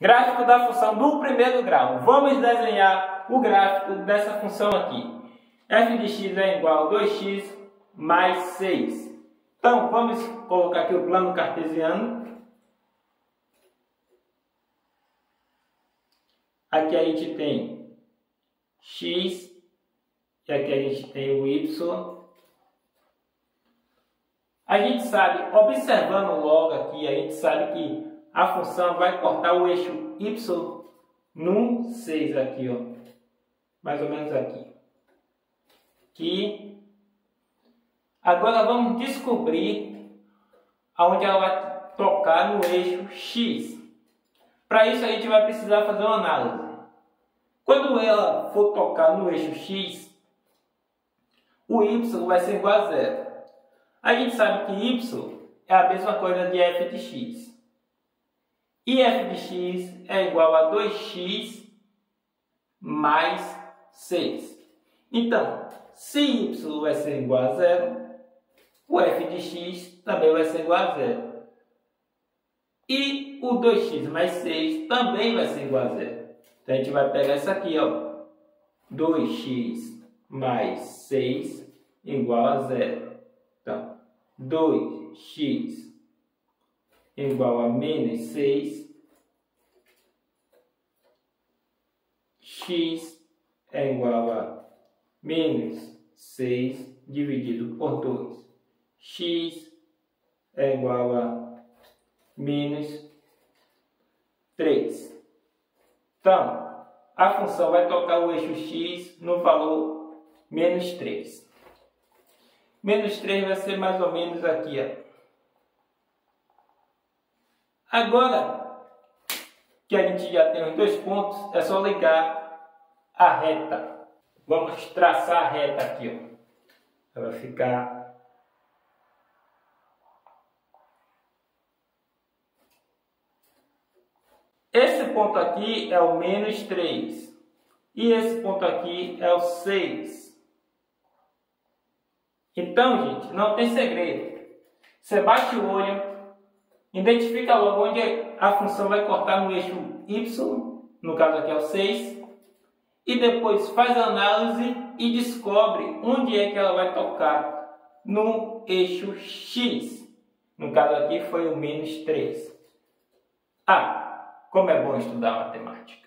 Gráfico da função do primeiro grau. Vamos desenhar o gráfico dessa função aqui. F de x é igual a 2x mais 6. Então, vamos colocar aqui o plano cartesiano. Aqui a gente tem x e aqui a gente tem o y. A gente sabe, observando logo aqui, a gente sabe que a função vai cortar o eixo y no 6 aqui, ó, mais ou menos aqui. Agora vamos descobrir aonde ela vai tocar no eixo x. Para isso a gente vai precisar fazer uma análise. Quando ela for tocar no eixo x, o y vai ser igual a zero. A gente sabe que y é a mesma coisa de f de x. E f de x é igual a 2x mais 6. Então, se y vai ser igual a zero, o f de x também vai ser igual a zero. E o 2x mais 6 também vai ser igual a zero. Então, a gente vai pegar isso aqui, ó. 2x mais 6 igual a zero. Então, 2x igual a menos 6, x é igual a menos 6 dividido por 2, x é igual a menos 3. Então, a função vai tocar o eixo x no valor menos 3. Menos 3 vai ser mais ou menos aqui, ó. Agora que a gente já tem os dois pontos, é só ligar a reta. Vamos traçar a reta aqui, ó. Ela vai ficar esse ponto aqui é o menos 3 e esse ponto aqui é o 6. Então, gente, não tem segredo. Você bate o olho, identifica logo onde a função vai cortar no eixo y, no caso aqui é o 6, e depois faz a análise e descobre onde é que ela vai tocar no eixo x. No caso aqui foi o menos 3. Ah, como é bom estudar matemática!